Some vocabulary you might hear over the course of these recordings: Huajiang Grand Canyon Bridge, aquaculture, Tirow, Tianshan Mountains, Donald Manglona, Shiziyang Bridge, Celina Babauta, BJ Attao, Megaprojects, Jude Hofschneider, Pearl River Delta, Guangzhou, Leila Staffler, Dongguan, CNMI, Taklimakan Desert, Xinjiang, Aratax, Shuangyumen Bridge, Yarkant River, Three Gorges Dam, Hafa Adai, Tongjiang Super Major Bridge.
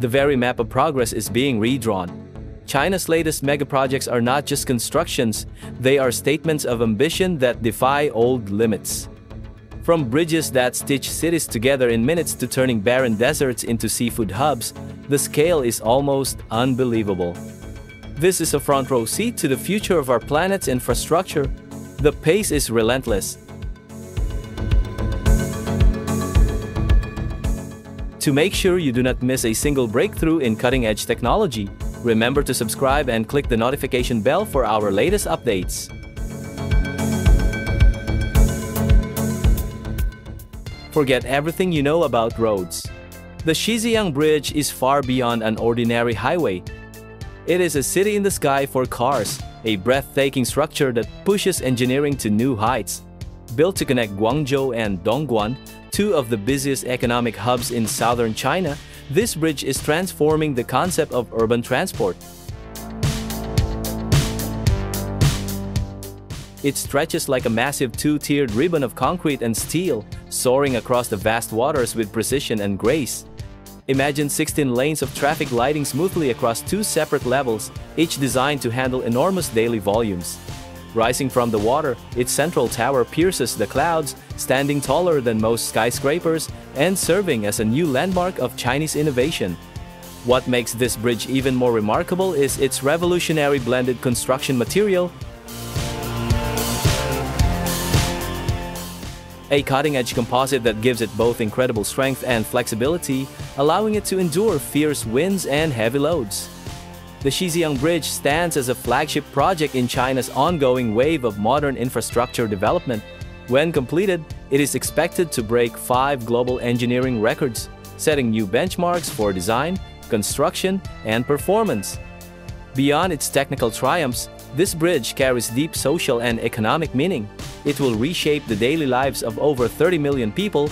The very map of progress is being redrawn. China's latest megaprojects are not just constructions, they are statements of ambition that defy old limits. From bridges that stitch cities together in minutes to turning barren deserts into seafood hubs, the scale is almost unbelievable. This is a front row seat to the future of our planet's infrastructure. The pace is relentless. To make sure you do not miss a single breakthrough in cutting-edge technology, remember to subscribe and click the notification bell for our latest updates. Forget everything you know about roads. The Shiziyang Bridge is far beyond an ordinary highway. It is a city in the sky for cars, a breathtaking structure that pushes engineering to new heights. Built to connect Guangzhou and Dongguan, two of the busiest economic hubs in southern China, this bridge is transforming the concept of urban transport. It stretches like a massive two-tiered ribbon of concrete and steel, soaring across the vast waters with precision and grace. Imagine 16 lanes of traffic gliding smoothly across two separate levels, each designed to handle enormous daily volumes. Rising from the water, its central tower pierces the clouds, standing taller than most skyscrapers and serving as a new landmark of Chinese innovation. What makes this bridge even more remarkable is its revolutionary blended construction material, a cutting-edge composite that gives it both incredible strength and flexibility, allowing it to endure fierce winds and heavy loads. The Shiziyang Bridge stands as a flagship project in China's ongoing wave of modern infrastructure development. When completed, it is expected to break 5 global engineering records, setting new benchmarks for design, construction, and performance. Beyond its technical triumphs, this bridge carries deep social and economic meaning. It will reshape the daily lives of over 30 million people,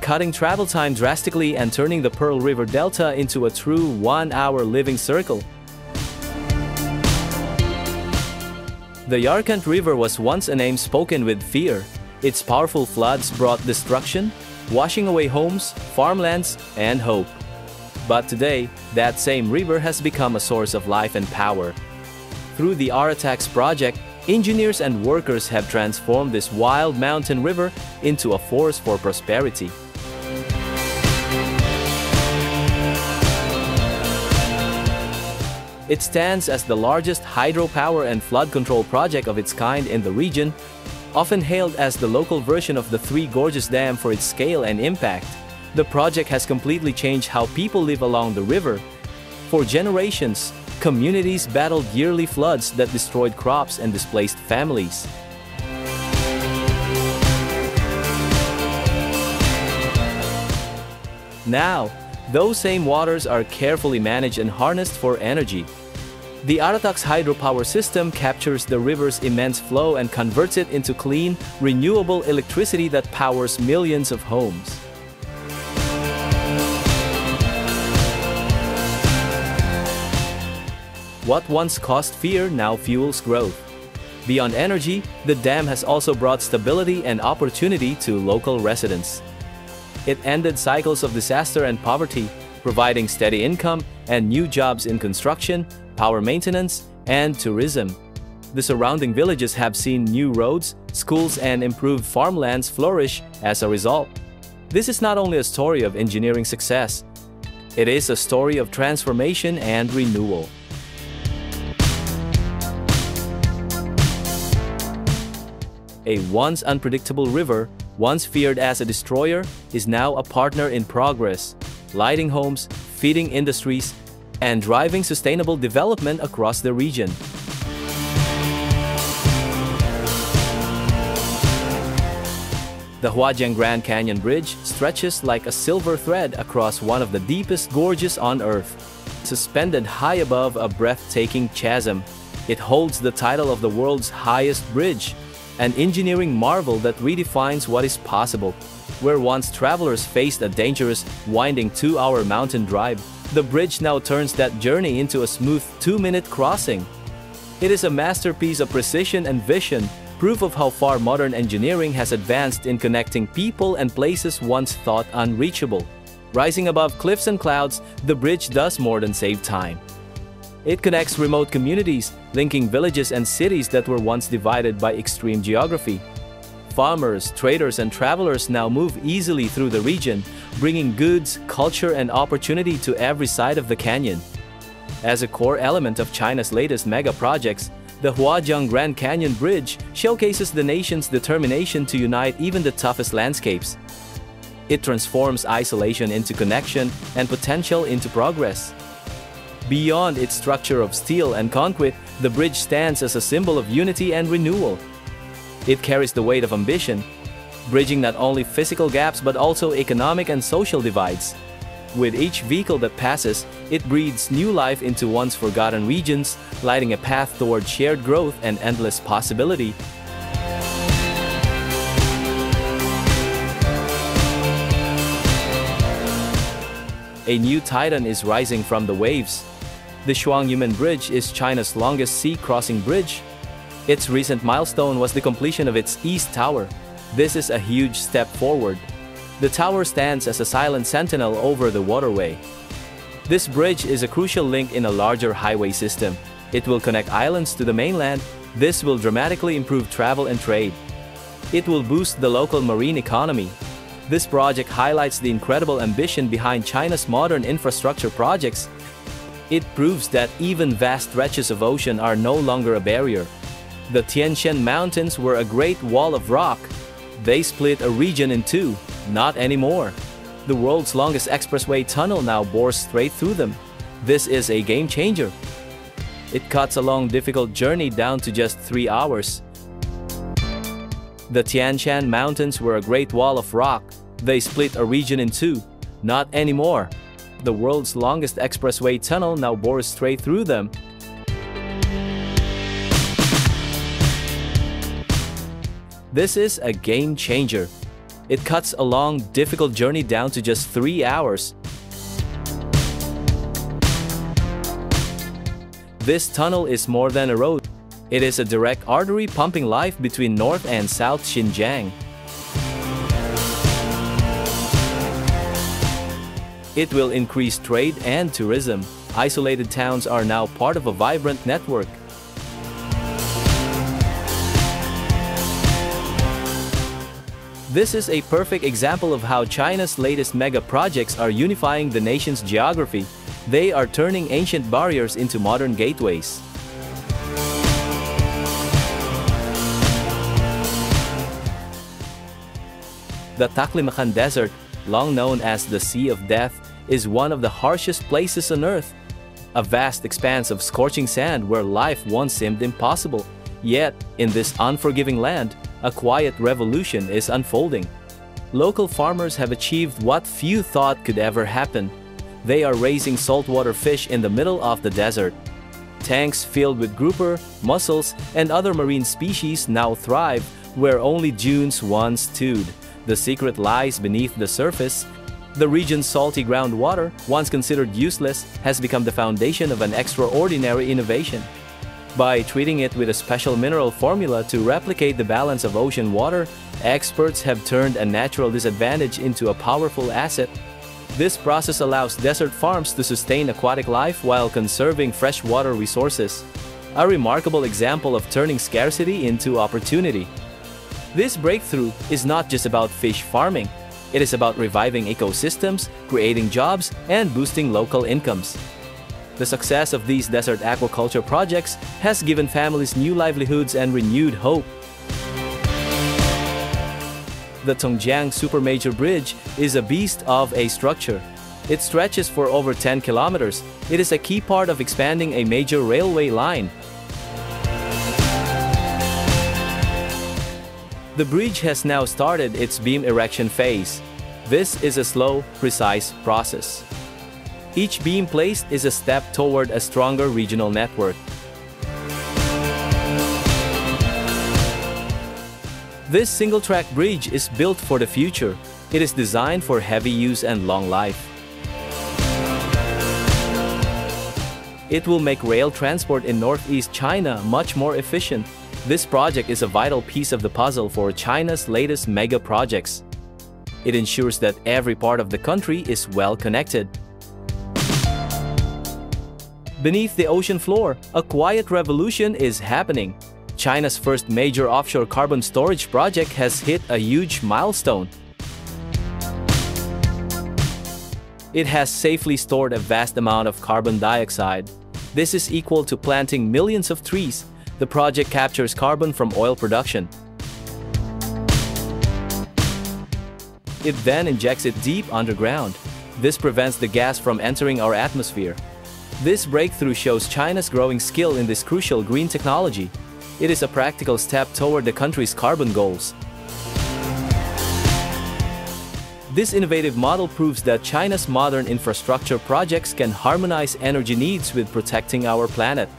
cutting travel time drastically and turning the Pearl River Delta into a true one-hour living circle. The Yarkant River was once a name spoken with fear. Its powerful floods brought destruction, washing away homes, farmlands, and hope. But today, that same river has become a source of life and power. Through the Aratax project, engineers and workers have transformed this wild mountain river into a force for prosperity. It stands as the largest hydropower and flood control project of its kind in the region, often hailed as the local version of the Three Gorges Dam for its scale and impact. The project has completely changed how people live along the river. For generations, communities battled yearly floods that destroyed crops and displaced families. Now, those same waters are carefully managed and harnessed for energy. The Aratax hydropower system captures the river's immense flow and converts it into clean, renewable electricity that powers millions of homes. What once caused fear now fuels growth. Beyond energy, the dam has also brought stability and opportunity to local residents. It ended cycles of disaster and poverty, providing steady income and new jobs in construction, power maintenance, and tourism. The surrounding villages have seen new roads, schools, and improved farmlands flourish as a result. This is not only a story of engineering success, it is a story of transformation and renewal. A once unpredictable river, once feared as a destroyer, is now a partner in progress, lighting homes, feeding industries, and driving sustainable development across the region. The Huajiang Grand Canyon Bridge stretches like a silver thread across one of the deepest gorges on Earth. Suspended high above a breathtaking chasm, it holds the title of the world's highest bridge, an engineering marvel that redefines what is possible. Where once travelers faced a dangerous, winding 2-hour mountain drive, the bridge now turns that journey into a smooth 2-minute crossing. It is a masterpiece of precision and vision, proof of how far modern engineering has advanced in connecting people and places once thought unreachable. Rising above cliffs and clouds, the bridge does more than save time. It connects remote communities, linking villages and cities that were once divided by extreme geography. Farmers, traders, and travelers now move easily through the region, bringing goods, culture, and opportunity to every side of the canyon. As a core element of China's latest mega projects, the Huajiang Grand Canyon Bridge showcases the nation's determination to unite even the toughest landscapes. It transforms isolation into connection and potential into progress. Beyond its structure of steel and concrete, the bridge stands as a symbol of unity and renewal. It carries the weight of ambition, bridging not only physical gaps but also economic and social divides. With each vehicle that passes, it breathes new life into once forgotten regions, lighting a path toward shared growth and endless possibility. A new titan is rising from the waves. The Shuangyumen Bridge is China's longest sea-crossing bridge. Its recent milestone was the completion of its east tower. This is a huge step forward. The tower stands as a silent sentinel over the waterway. This bridge is a crucial link in a larger highway system. It will connect islands to the mainland. This will dramatically improve travel and trade. It will boost the local marine economy. This project highlights the incredible ambition behind China's modern infrastructure projects. It proves that even vast stretches of ocean are no longer a barrier. The Tianshan Mountains were a great wall of rock. They split a region in two. Not anymore. The world's longest expressway tunnel now bores straight through them. This is a game changer. It cuts a long, difficult journey down to just 3 hours. The Tianshan Mountains were a great wall of rock. They split a region in two. Not anymore. The world's longest expressway tunnel now bores straight through them. This is a game changer. It cuts a long, difficult journey down to just 3 hours. This tunnel is more than a road. It is a direct artery pumping life between North and South Xinjiang. It will increase trade and tourism. Isolated towns are now part of a vibrant network. This is a perfect example of how China's latest mega projects are unifying the nation's geography. They are turning ancient barriers into modern gateways. The Taklimakan Desert, long known as the Sea of Death, is one of the harshest places on Earth. A vast expanse of scorching sand where life once seemed impossible. Yet, in this unforgiving land, a quiet revolution is unfolding. Local farmers have achieved what few thought could ever happen. They are raising saltwater fish in the middle of the desert. Tanks filled with grouper, mussels, and other marine species now thrive where only dunes once stood. The secret lies beneath the surface. The region's salty groundwater, once considered useless, has become the foundation of an extraordinary innovation. By treating it with a special mineral formula to replicate the balance of ocean water, experts have turned a natural disadvantage into a powerful asset. This process allows desert farms to sustain aquatic life while conserving freshwater resources. A remarkable example of turning scarcity into opportunity. This breakthrough is not just about fish farming. It is about reviving ecosystems, creating jobs, and boosting local incomes. The success of these desert aquaculture projects has given families new livelihoods and renewed hope. The Tongjiang Super Major Bridge is a beast of a structure. It stretches for over 10 kilometers. It is a key part of expanding a major railway line. The bridge has now started its beam erection phase. This is a slow, precise process. Each beam placed is a step toward a stronger regional network. This single-track bridge is built for the future. It is designed for heavy use and long life. It will make rail transport in northeast China much more efficient. This project is a vital piece of the puzzle for China's latest mega projects. It ensures that every part of the country is well connected. Beneath the ocean floor, a quiet revolution is happening. China's first major offshore carbon storage project has hit a huge milestone. It has safely stored a vast amount of carbon dioxide. This is equal to planting millions of trees. The project captures carbon from oil production. It then injects it deep underground. This prevents the gas from entering our atmosphere. This breakthrough shows China's growing skill in this crucial green technology. It is a practical step toward the country's carbon goals. This innovative model proves that China's modern infrastructure projects can harmonize energy needs with protecting our planet.